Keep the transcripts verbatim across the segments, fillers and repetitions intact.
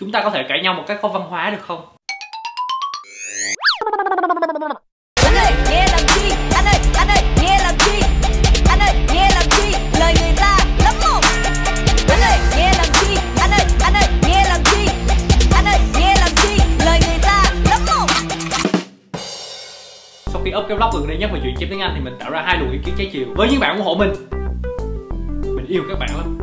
Chúng ta có thể cãi nhau một cách có văn hóa được không? Anh ơi, nghe làm chi? Anh ơi, anh ơi, nghe làm chi? Anh ơi, nghe làm chi? Lời người ta lắm mồm. Anh ơi, nghe làm chi? Anh ơi, anh ơi, nghe làm chi? Anh ơi, nghe làm chi? Lời người ta lắm mồm. Sau khi up cái vlog gần đây nhắc về chuyện chép tiếng Anh thì mình tạo ra hai luồng ý kiến trái chiều với những bạn ủng hộ mình. Mình yêu các bạn lắm.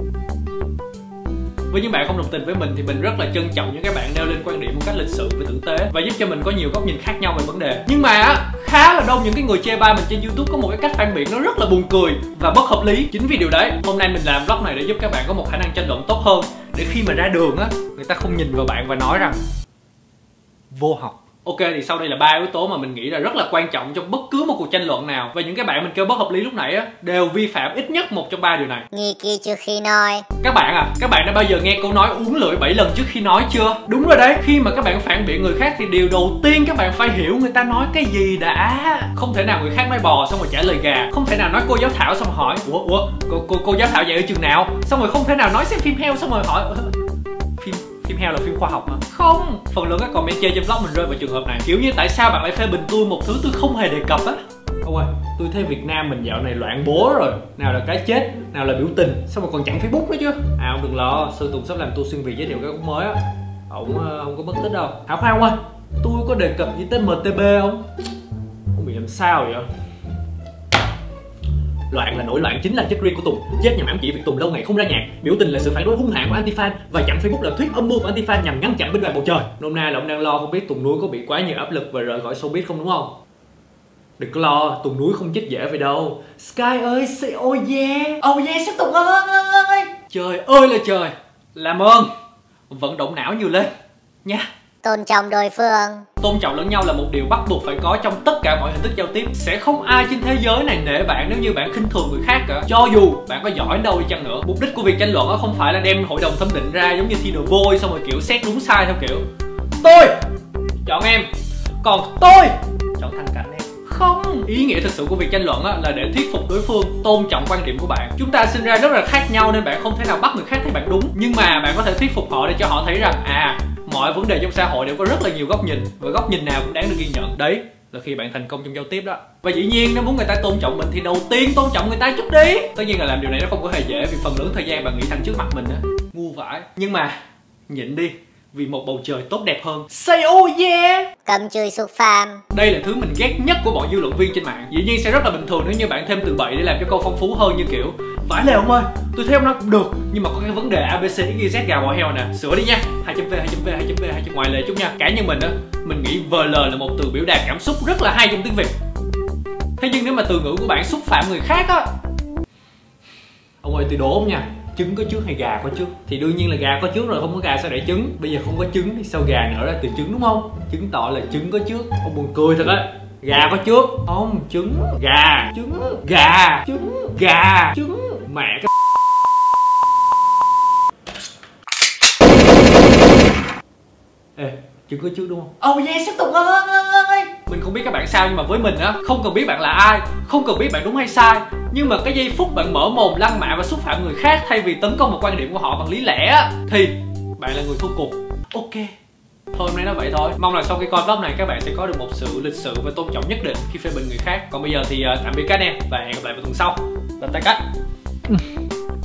Với những bạn không đồng tình với mình thì mình rất là trân trọng những các bạn nêu lên quan điểm một cách lịch sự và tử tế và giúp cho mình có nhiều góc nhìn khác nhau về vấn đề. Nhưng mà khá là đông những cái người chê bai mình trên YouTube có một cái cách phản biện nó rất là buồn cười và bất hợp lý. Chính vì điều đấy, hôm nay mình làm vlog này để giúp các bạn có một khả năng tranh luận tốt hơn, để khi mà ra đường á, người ta không nhìn vào bạn và nói rằng vô học. Ok, thì sau đây là ba yếu tố mà mình nghĩ là rất là quan trọng trong bất cứ một cuộc tranh luận nào, và những cái bạn mình kêu bất hợp lý lúc nãy á đều vi phạm ít nhất một trong ba điều này. Nghe kia chưa khi nói. Các bạn à, các bạn đã bao giờ nghe câu nói uốn lưỡi bảy lần trước khi nói chưa? Đúng rồi đấy, khi mà các bạn phản biện người khác thì điều đầu tiên các bạn phải hiểu người ta nói cái gì đã. Không thể nào người khác nói bò xong rồi trả lời gà, không thể nào nói cô giáo Thảo xong hỏi ủa ủa cô cô cô giáo Thảo dạy ở trường nào, xong rồi không thể nào nói xem phim heo xong rồi hỏi phim phim heo là phim khoa học hả? Không, phần lớn các comment chê trên vlog mình rơi vào trường hợp này, kiểu như tại sao bạn lại phê bình tôi một thứ tôi không hề đề cập á. Ôi, tôi thấy Việt Nam mình dạo này loạn bố rồi, nào là cái chết, nào là biểu tình, xong mà còn chặn Facebook nữa chứ. À ông đừng lo, Sơn Tùng sắp làm tour xuyên Việt giới thiệu cái ống mới á, ổng không có mất tích đâu. À khoan ơi, tôi có đề cập gì tới em tê bê không? Ông bị làm sao vậy? Loạn là nổi loạn chính là chất riêng của Tùng. Chết nhằm ám chỉ việc Tùng lâu ngày không ra nhạc. Biểu tình là sự phản đối hung hãn của anti-fan. Và chặn Facebook là thuyết âm mưu của anti-fan nhằm ngăn chặn binh đoàn bầu trời. Nôm na là ông đang lo không biết Tùng Núi có bị quá nhiều áp lực và rời khỏi showbiz không, đúng không? Đừng có lo, Tùng Núi không chết dễ vậy đâu. Sky ơi, say oh yeah, oh yeah, sắp Tùng ơi. Trời ơi là trời, làm ơn vận động não nhiều lên nha. Tôn trọng đối phương. Tôn trọng lẫn nhau là một điều bắt buộc phải có trong tất cả mọi hình thức giao tiếp. Sẽ không ai trên thế giới này nể bạn nếu như bạn khinh thường người khác cả, cho dù bạn có giỏi đâu đi chăng nữa. Mục đích của việc tranh luận không phải là đem hội đồng thẩm định ra giống như thi đồ vôi xong rồi kiểu xét đúng sai theo kiểu tôi chọn em, còn tôi chọn thằng Cảnh em. Không, ý nghĩa thực sự của việc tranh luận là để thuyết phục đối phương tôn trọng quan điểm của bạn. Chúng ta sinh ra rất là khác nhau nên bạn không thể nào bắt người khác thấy bạn đúng, nhưng mà bạn có thể thuyết phục họ để cho họ thấy rằng à, mọi vấn đề trong xã hội đều có rất là nhiều góc nhìn và góc nhìn nào cũng đáng được ghi nhận. Đấy là khi bạn thành công trong giao tiếp đó. Và dĩ nhiên nếu muốn người ta tôn trọng mình thì đầu tiên tôn trọng người ta trước đi. Tất nhiên là làm điều này nó không có hề dễ vì phần lớn thời gian bạn nghĩ thẳng trước mặt mình á, ngu vãi. Nhưng mà nhịn đi vì một bầu trời tốt đẹp hơn. Say oh yeah. Cầm chửi xúc phạm. Đây là thứ mình ghét nhất của bọn dư luận viên trên mạng. Dĩ nhiên sẽ rất là bình thường nếu như bạn thêm từ bậy để làm cho câu phong phú hơn, như kiểu phải là ông ơi, tôi thấy ông nói cũng được, nhưng mà có cái vấn đề a bê xê ích i dét gà bò heo nè, sửa đi nha. Hai chấm v hai chấm v hai chấm v hai chấm v ngoại lệ chút nha. Cá nhân mình á, mình nghĩ vờ lờ là một từ biểu đạt cảm xúc rất là hay trong tiếng Việt. Thế nhưng nếu mà từ ngữ của bạn xúc phạm người khác á, ông ơi tôi đố ông nha, trứng có trước hay gà có trước? Thì đương nhiên là gà có trước rồi, không có gà sao đẻ trứng. Bây giờ không có trứng thì sao gà nở ra từ trứng, đúng không? Chứng tỏ là trứng có trước. Ông buồn cười thật á. Gà có trước không? Trứng gà, trứng gà, trứng gà, trứng mẹ cái. Ê, trứng có trước đúng không? Oh yeah, sắp Tùng ơi. Mình không biết các bạn sao nhưng mà với mình á, không cần biết bạn là ai, không cần biết bạn đúng hay sai, nhưng mà cái giây phút bạn mở mồm lăng mạ và xúc phạm người khác thay vì tấn công một quan điểm của họ bằng lý lẽ á, thì bạn là người thua cuộc. Ok, thôi hôm nay nó vậy thôi. Mong là sau cái coi vlog này các bạn sẽ có được một sự lịch sự và tôn trọng nhất định khi phê bình người khác. Còn bây giờ thì tạm biệt các anh em và hẹn gặp lại vào tuần sau. Làm tay cách.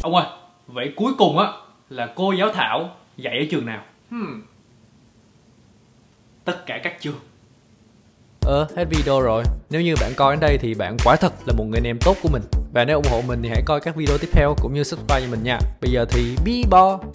Ông ơi, vậy cuối cùng á là cô giáo Thảo dạy ở trường nào? Hmm. Tất cả các trường. Ờ, hết video rồi. Nếu như bạn coi đến đây thì bạn quả thật là một người anh em tốt của mình. Và nếu ủng hộ mình thì hãy coi các video tiếp theo cũng như subscribe cho mình nha. Bây giờ thì bi bo.